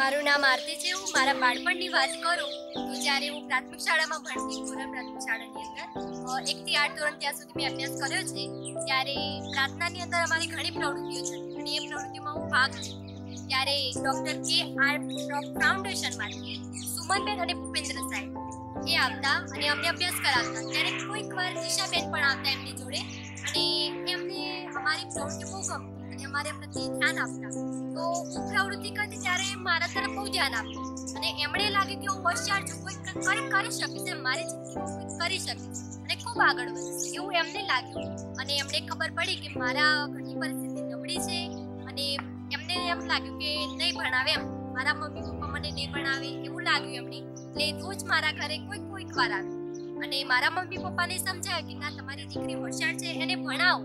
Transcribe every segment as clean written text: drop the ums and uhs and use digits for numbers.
મારું નામ આરતી છે, હું મારા બાળપણની વાત કરું તો જ્યારે હું પ્રાથમિક શાળામાં ભણતી, પૂરા પ્રાથમિક શાળાની અંદર 1 થી 8 ધોરણ ત્યાં સુધી મેં અભ્યાસ કર્યો છે. ત્યારે પ્રાર્થનાની અંદર અમારી ઘણી પ્રવૃત્તિઓ છે અને એ પ્રવૃત્તિમાં હું ભાગ છું. ત્યારે ડૉક્ટર KR ફાઉન્ડેશનમાંથી સુમનબેન અને ભૂપેન્દ્ર સાહેબ એ આવતા અને અમને અભ્યાસ કરાવતા. ત્યારે કોઈક વાર દિશાબેન પણ આવતા એમની જોડે અને એમને અમારી પ્રવૃત્તિ બહુ ગમતી અને અમારે પ્રત્યે ધ્યાન આપતા. તો હું પ્રવૃત્તિ કરતી ત્યારે મારા તરફ બહુ ધ્યાન આપતું અને એમણે લાગ્યું કે હું હોશિયાર છું, કોઈ કરી શકીશ, મારી જિંદગીમાં કરી શકીશ અને ખૂબ આગળ વધીશ એવું એમને લાગ્યું. અને એમને ખબર પડી કે મારા ઘરની પરિસ્થિતિ નબળી છે અને એમને એમ લાગ્યું કે નહીં ભણાવે, એમ મારા મમ્મી પપ્પા મને નહીં ભણાવે એવું લાગ્યું એમને. એટલે રોજ મારા ઘરે કોઈક વાર આવ્યું અને મારા મમ્મી પપ્પાને સમજાવ્યું કે ના, તમારી દીકરી હોશિયાર છે, એને ભણાવો,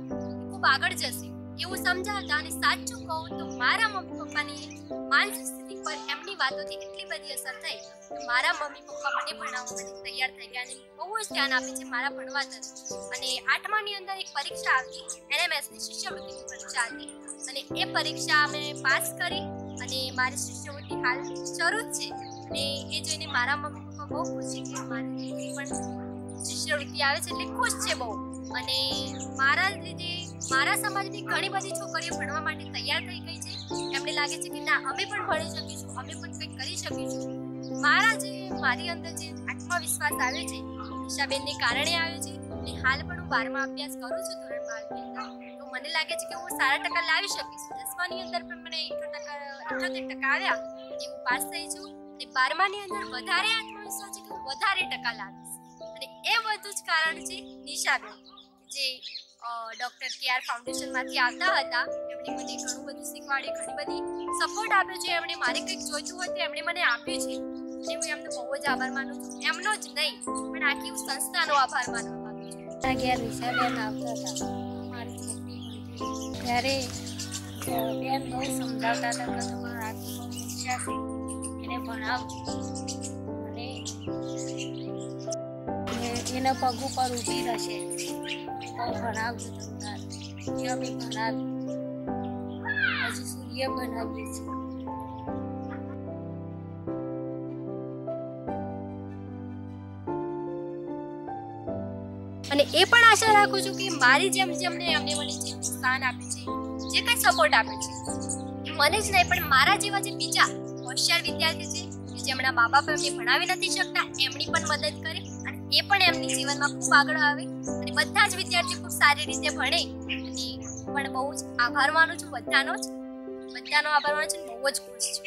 ખૂબ આગળ જશે એવું સમજાવતા. અને સાચું કહું તો મારા મમ્મી પપ્પાની માનસિક સ્થિતિ પર એમની વાતોથી એટલી બધી અસર થઈ કે મારા મમ્મી પપ્પા મને ભણાવવા માટે તૈયાર થઈ ગયા અને બહુ જ ધ્યાન આપે છે મારા ભણવા તરફ. અને 8માની અંદર એક પરીક્ષા આવતી, NMSની શિષ્યવૃત્તિની પરીક્ષા હતી અને એ પરીક્ષા મેં પાસ કરી અને મારી શિષ્યવૃત્તિ હાલ શરૂ જ છે. અને એ જોઈને મારા મમ્મી પપ્પા બહુ ખુશી છે, મારી પણ શિષ્યવૃત્તિ આવે છે એટલે ખુશ છે બહુ. અને મારા લીધે મારા સમાજની ઘણી બધી છોકરીઓ ભણવા માટે તૈયાર થઈ ગઈ છે. એમને લાગે છે કે ના, અમે પણ ભણી શકીશું, અમે પણ કંઈક કરી શકીશું. મારી અંદર જે આત્મવિશ્વાસ આવ્યો છે દિશાબેનને કારણે આવ્યો છે. અને હાલ પણ હું 12મા અભ્યાસ કરું છું, ધોરણ 12ની અંદર. તો મને લાગે છે કે હું 60% લાવી શકીશ. 10માની અંદર પણ મને 78% આવ્યા અને હું પાસ થઈ છું. અને 12માની અંદર વધારે આત્મવિશ્વાસ છે કે હું વધારે ટકા લાવીશ અને એ બધું જ કારણ છે નિશાબેન, જે ડૉક્ટર KR ફાઉન્ડેશનમાંથી આવતા હતા. એમણે મને ઘણું બધું શીખવાડ્યું, ઘણી બધી સપોર્ટ આપ્યો છે. એમણે મારે કંઈક જોઈતું હોય તો એમણે મને આપ્યું છે અને હું એમનો બહુ જ આભાર માનું છું. એમનો જ નહીં પણ આખી સંસ્થાનો આભાર માનવા માગું છું. મારા ઘેર નિશાબેન આવતા હતા, ત્યારે બેન બહુ સમજાવતા હતા કે તમારા આખી ઈચ્છા છે એને ભણાવજો અને એના પગ ઉપર ઊભી રહેશે, ભણાવજો તમને, અમે ભણાવીએ, હજી સૂર્ય બનાવીએ છીએ. અને એ પણ આશા રાખું છું કે મારી જેમ જેમને એમને મને જે સ્થાન આપે છે, જે કંઈ સપોર્ટ આપે છે, મને જ નહીં પણ મારા જેવા જે બીજા હોશિયાર વિદ્યાર્થી છે, જેમના મા બાપ એમને ભણાવી નથી શકતા, એમની પણ મદદ કરી અને એ પણ એમની જીવનમાં ખૂબ આગળ આવે અને બધા જ વિદ્યાર્થીઓ ખૂબ સારી રીતે ભણે. અને પણ બહુ જ આભાર માનું છું બધાનો જ બધાનો આભાર માનું છું, બહુ જ ખુશ છું.